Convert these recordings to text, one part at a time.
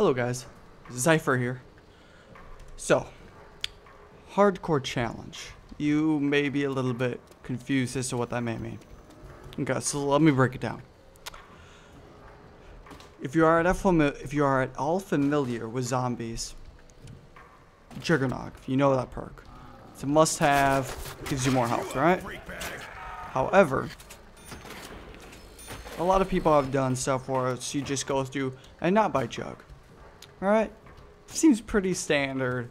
Hello guys, Zypher here. So, hardcore challenge. You may be a little bit confused as to what that may mean. Okay, so let me break it down. If you are at all familiar with zombies, Juggernog, you know that perk. It's a must-have, gives you more health, right? However, a lot of people have done stuff where you just go through and not buy Jug. Alright? Seems pretty standard.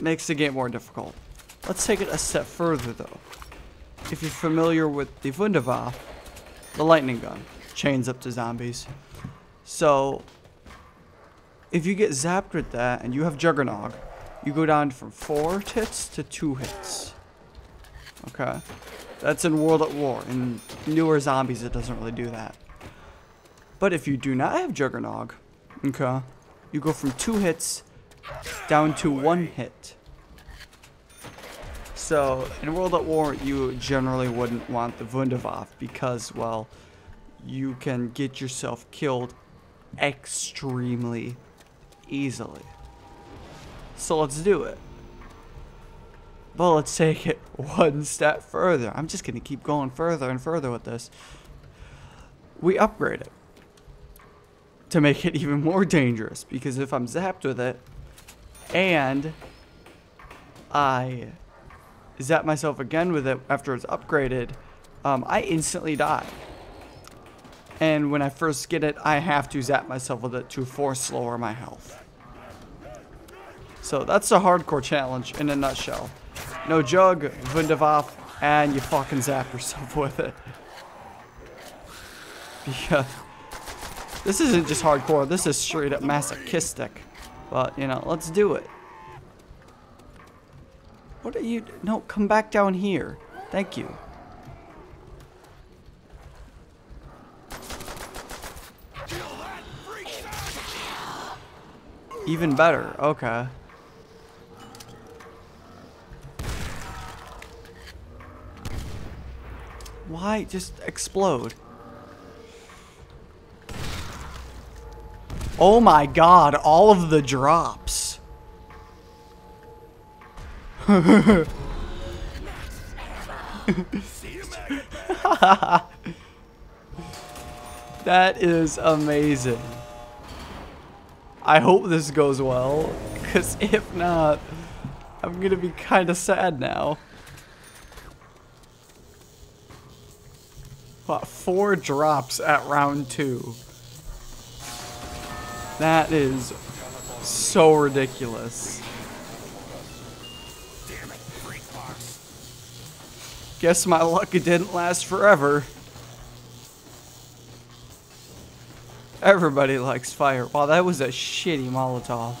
Makes the game more difficult. Let's take it a step further though. If you're familiar with the Wunderwaffe, the lightning gun, chains up to zombies. So, if you get zapped with that and you have Juggernog, you go down from 4 hits to 2 hits. Okay. That's in World at War. In newer zombies, it doesn't really do that. But if you do not have Juggernog, okay, you go from 2 hits down to 1 hit. So, in World at War, you generally wouldn't want the Wunderwaffe because, well, you can get yourself killed extremely easily. So let's do it. But let's take it one step further. I'm just going to keep going further and further with this. We upgrade it to make it even more dangerous, because if I'm zapped with it and I zap myself again with it after it's upgraded, I instantly die. And when I first get it, I have to zap myself with it to force lower my health. So that's a hardcore challenge in a nutshell. No Jug, Wunderwaffe, and you fucking zap yourself with it. Because this isn't just hardcore, this is straight up masochistic. But, you know, let's do it. What are you... No, come back down here. Thank you. Even better, okay. Why? Just explode. Oh my god, all of the drops. That is amazing. I hope this goes well, because if not, I'm going to be kind of sad now. What, 4 drops at round 2. That is so ridiculous. Guess my luck, it didn't last forever. Everybody likes fire. Wow, that was a shitty Molotov.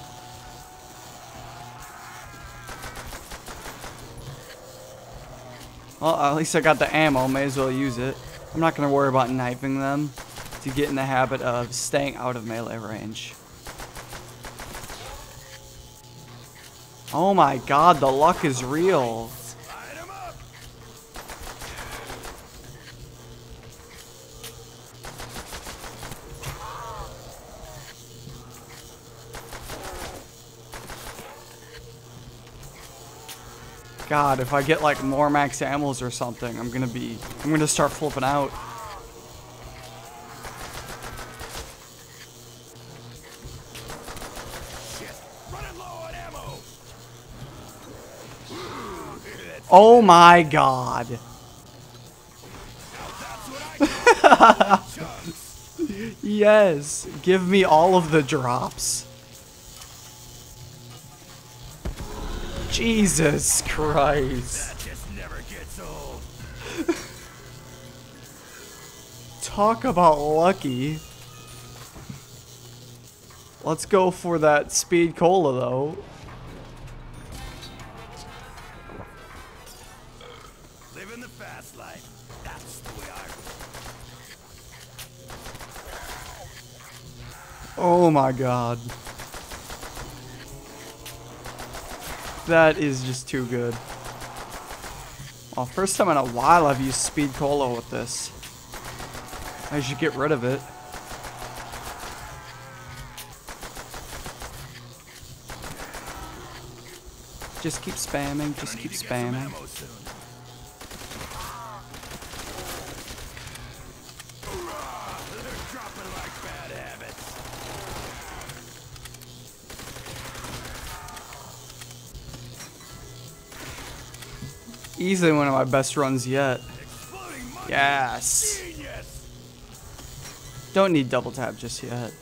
Well, at least I got the ammo. May as well use it. I'm not going to worry about knifing them to get in the habit of staying out of melee range. Oh my god, the luck is real. God, if I get like more max ammos or something, I'm gonna start flipping out. Shit, running low on ammo. Oh my god. Yes, give me all of the drops. Jesus Christ. That just never gets old. Talk about lucky. Let's go for that Speed Cola though. Living the fast life. That's the way I roll. Oh my god. That is just too good. Well, first time in a while I've used Speed Cola with this. I should get rid of it. Just keep spamming, just keep spamming. Easily one of my best runs yet. Yes! Don't need double tap just yet.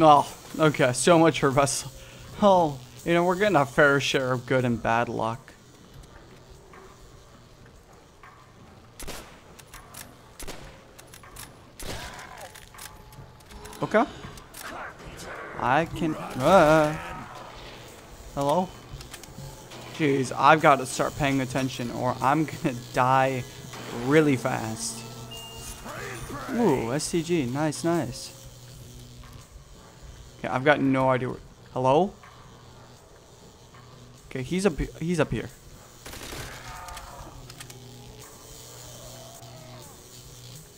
Oh, okay, so much for Vessel. Oh, you know, we're getting a fair share of good and bad luck. Okay. I can... hello? Jeez, I've got to start paying attention or I'm gonna die really fast. Ooh, SCG, nice, nice. Okay, I've got no idea where... Hello? Okay, he's up here.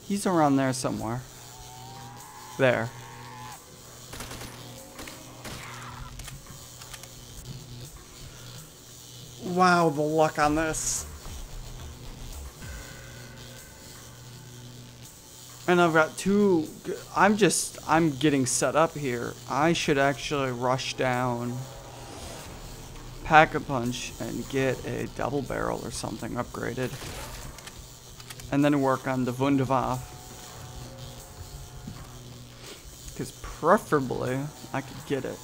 He's around there somewhere. There. Wow, the luck on this. And I've got two... I'm getting set up here. I should actually rush down Pack-a-Punch and get a double barrel or something upgraded. And then work on the Wunderwaffe. Because preferably, I could get it.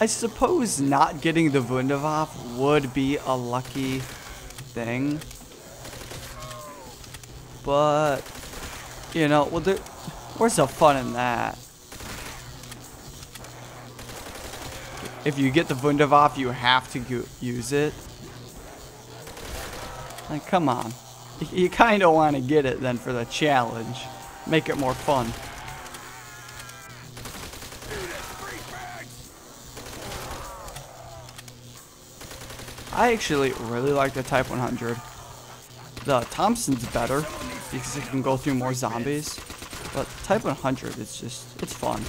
I suppose not getting the Wunderwaffe would be a lucky thing. But, you know, well, where's the fun in that? If you get the Wunderwaffe, you have to use it. Like, come on. You kind of want to get it then for the challenge. Make it more fun. I actually really like the Type 100. The Thompson's better because it can go through more zombies, but Type 100 it's fun.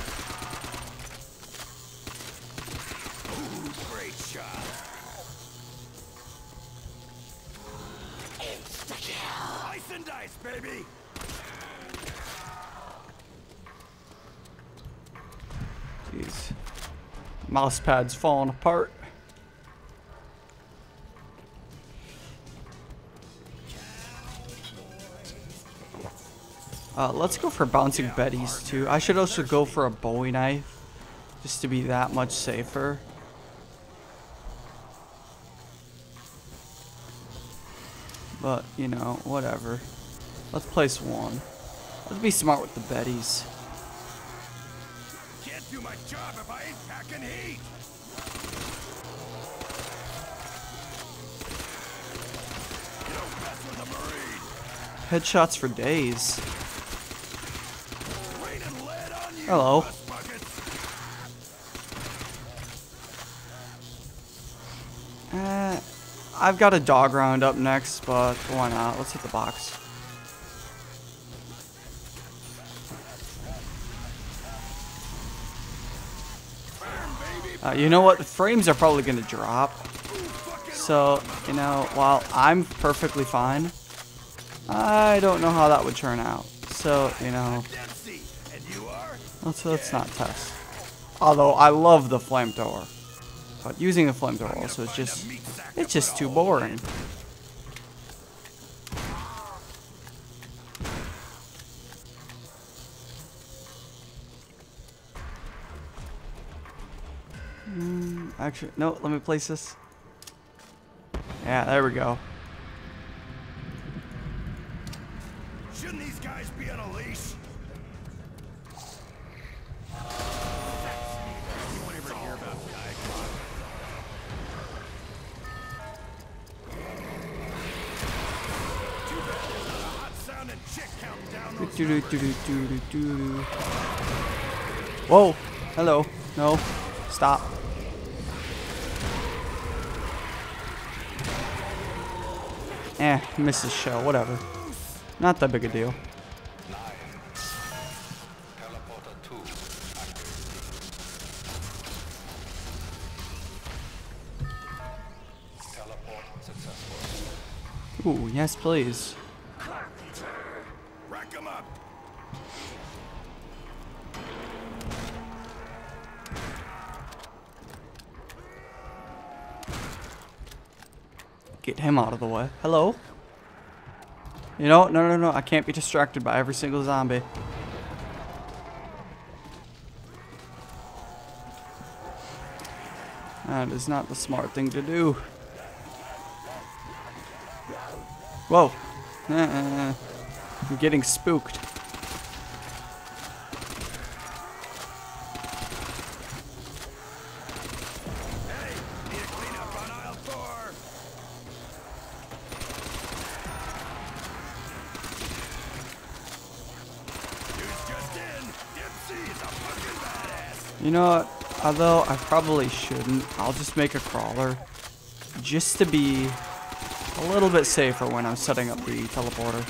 Jeez, mouse pad's falling apart. Let's go for Bouncing Bettys too. I should also go for a Bowie knife, just to be that much safer. But, you know, whatever. Let's place one. Let's be smart with the Bettys. Can't do my job if I ain't packing heat. You don't mess with a Marine. Headshots for days. Hello. I've got a dog round up next, but why not? Let's hit the box. You know what? The frames are probably going to drop. So, you know, while I'm perfectly fine, I don't know how that would turn out. So, you know... Let's not test. Although I love the flamethrower, but using the flamethrower also is just too boring. Actually, no. Let me place this. Yeah, there we go. Shouldn't these guys be on a leash? Whoa! Hello. No. Stop. Missed his shell. Whatever. Not that big a deal. Ooh, yes please. Rack 'em up. Get him out of the way. Hello? You know, no, I can't be distracted by every single zombie. That is not the smart thing to do. Whoa. I'm getting spooked. Hey, need a cleanup on aisle 4. Dude's just in. Dipsy's a fucking badass. You know what? Although I probably shouldn't, I'll just make a crawler just to be a little bit safer when I'm setting up the teleporter.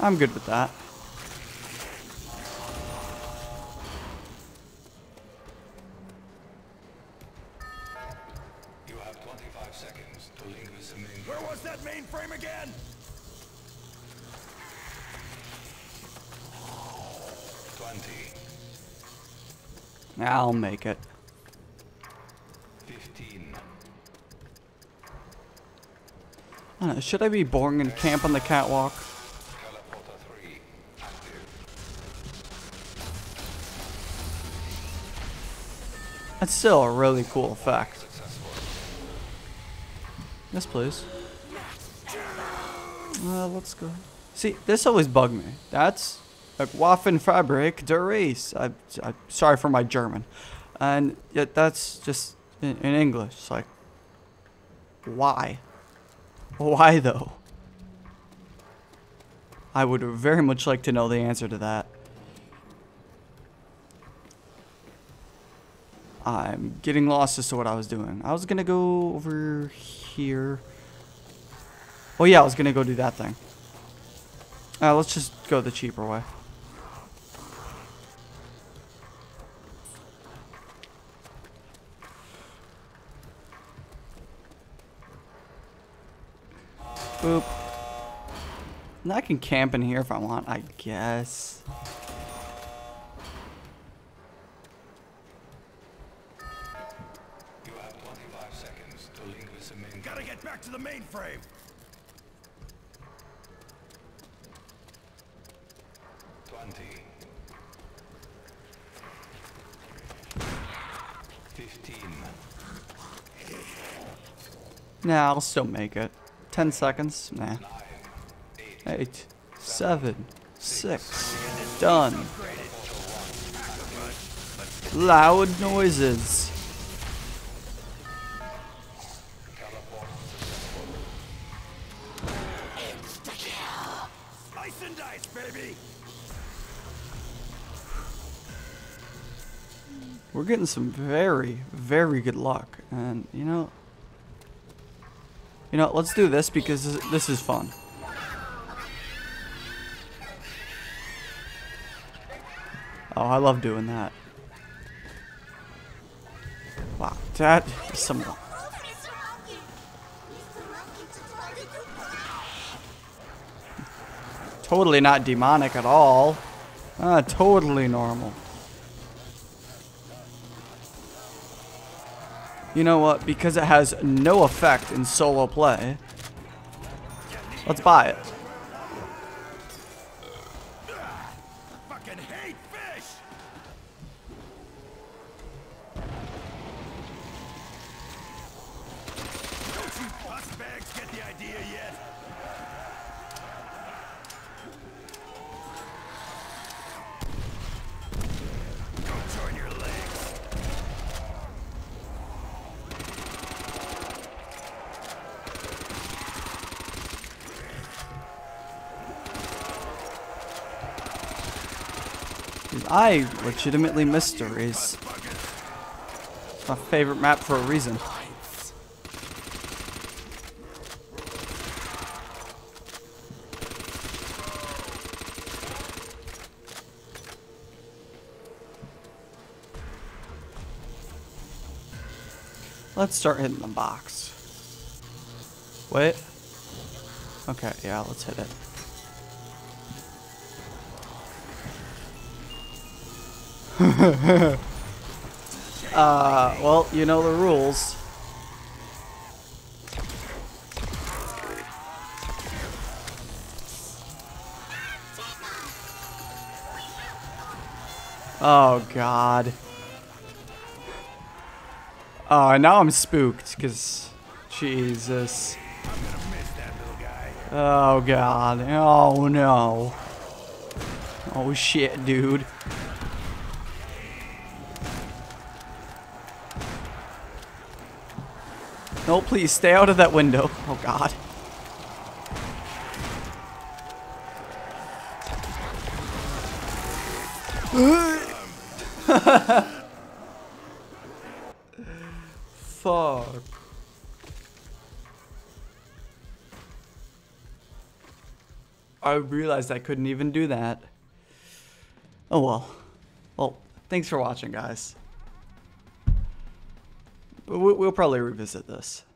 I'm good with that. You have 25 seconds to link with the main. Where was that mainframe again? Oh, 20. I'll make it. 15. I don't know, should I be boring and camp on the catwalk? That's still a really cool effect. Yes, please. Let's go. See, this always bugged me. That's like Waffenfabrik, Der Riese. I'm sorry for my German. And yet that's just in English. It's like, why? Why though? I would very much like to know the answer to that. I'm getting lost as to what I was doing. I was gonna go over here. Oh yeah, I was gonna go do that thing. Let's just go the cheaper way. Boop. And I can camp in here if I want, I guess. To the mainframe. Nah, I'll still make it. 10 seconds. Nah. 9, 8, 7, 6. Done. Loud noises. We're getting some very, very good luck, and you know, let's do this because this is fun. Oh, I love doing that. Wow, that is some. Totally not demonic at all. Totally normal. You know what? Because it has no effect in solo play, let's buy it. Fucking hate fish. Don't you bus bags get the idea yet? I legitimately missed Der Riese. It's my favorite map for a reason. Let's start hitting the box. Wait. Okay, yeah, let's hit it. Well, you know the rules. Oh, God. Oh, and now I'm spooked, because... Jesus. I'm gonna miss that little guy. Oh, God. Oh, no. Oh, shit, dude. No, please, stay out of that window. Oh, God. Fuck. I realized I couldn't even do that. Oh, well. Well, thanks for watching, guys. We'll probably revisit this.